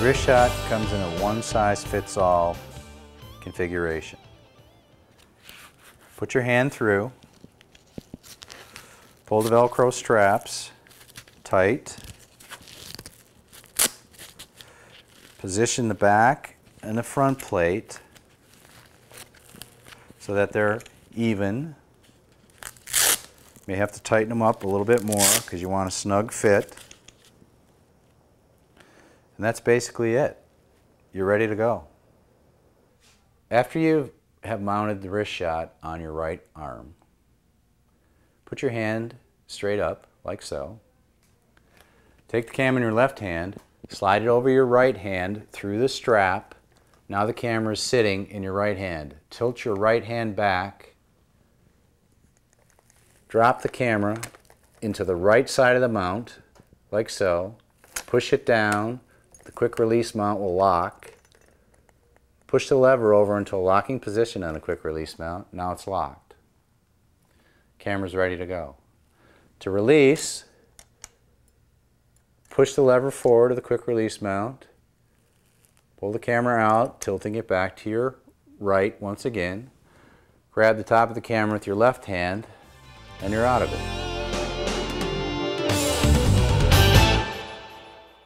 WristShot comes in a one-size-fits-all configuration. Put your hand through, pull the Velcro straps tight, position the back and the front plate so that they're even. You may have to tighten them up a little bit more because you want a snug fit. And that's basically it. You're ready to go. After you have mounted the WristShot on your right arm, put your hand straight up, like so. Take the cam in your left hand, slide it over your right hand through the strap. Now the camera is sitting in your right hand. Tilt your right hand back. Drop the camera into the right side of the mount, like so. Push it down. The quick release mount will lock. Push the lever over into a locking position on a quick release mount. Now it's locked. Camera's ready to go. To release, push the lever forward of the quick release mount. Pull the camera out, tilting it back to your right once again. Grab the top of the camera with your left hand, and you're out of it.